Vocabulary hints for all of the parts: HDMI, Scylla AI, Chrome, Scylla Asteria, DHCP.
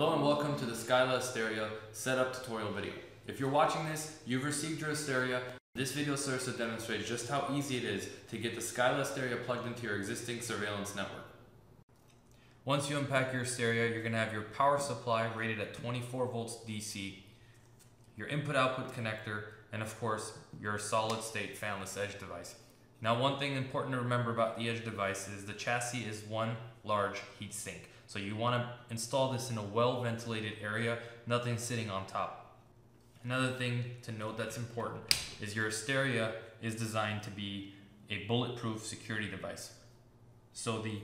Hello and welcome to the Scylla Asteria setup tutorial video. If you're watching this, you've received your Asteria. This video serves to demonstrate just how easy it is to get the Scylla Asteria plugged into your existing surveillance network. Once you unpack your Asteria, you're going to have your power supply rated at 24 volts DC, your input-output connector, and of course, your solid-state fanless edge device. Now, one thing important to remember about the edge device is the chassis is one large heat sink. So you want to install this in a well-ventilated area, nothing sitting on top. Another thing to note that's important is your Asteria is designed to be a bulletproof security device. So the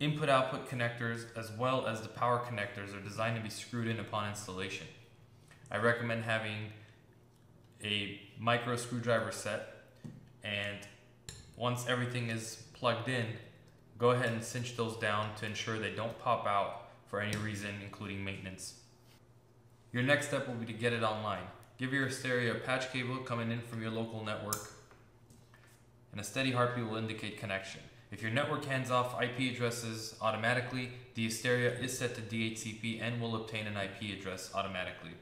input-output connectors as well as the power connectors are designed to be screwed in upon installation. I recommend having a micro screwdriver set, and once everything is plugged in, go ahead and cinch those down to ensure they don't pop out for any reason, including maintenance. Your next step will be to get it online. Give your Asteria a patch cable coming in from your local network, and a steady heartbeat will indicate connection. If your network hands off IP addresses automatically, the Asteria is set to DHCP and will obtain an IP address automatically.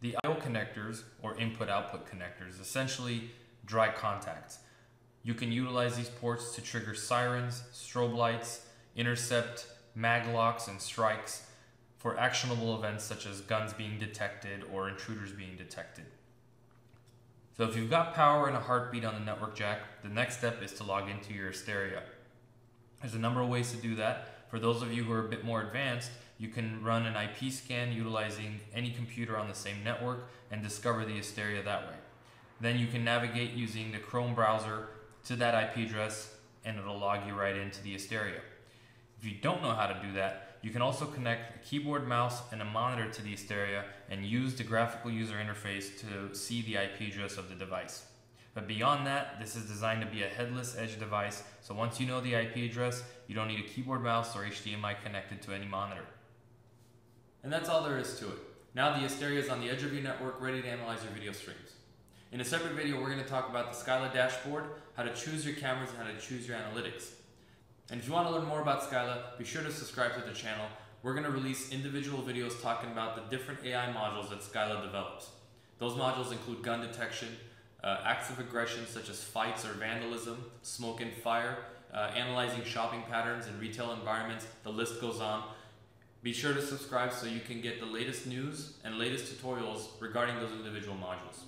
The I/O connectors, or input-output connectors, essentially dry contacts. You can utilize these ports to trigger sirens, strobe lights, intercept, mag locks, and strikes for actionable events such as guns being detected or intruders being detected. So if you've got power and a heartbeat on the network jack, the next step is to log into your Asteria. There's a number of ways to do that. For those of you who are a bit more advanced, you can run an IP scan utilizing any computer on the same network and discover the Asteria that way. Then you can navigate using the Chrome browser to that IP address, and it'll log you right into the Asteria. If you don't know how to do that, you can also connect a keyboard, mouse, and a monitor to the Asteria and use the graphical user interface to see the IP address of the device. But beyond that, this is designed to be a headless edge device, so once you know the IP address, you don't need a keyboard, mouse, or HDMI connected to any monitor. And that's all there is to it. Now the Asteria is on the edge of your network, ready to analyze your video streams. In a separate video, we're going to talk about the Scylla dashboard, how to choose your cameras, and how to choose your analytics. And if you want to learn more about Scylla, be sure to subscribe to the channel. We're going to release individual videos talking about the different AI modules that Scylla develops. Those modules include gun detection, acts of aggression such as fights or vandalism, smoke and fire, analyzing shopping patterns in retail environments. The list goes on. Be sure to subscribe so you can get the latest news and latest tutorials regarding those individual modules.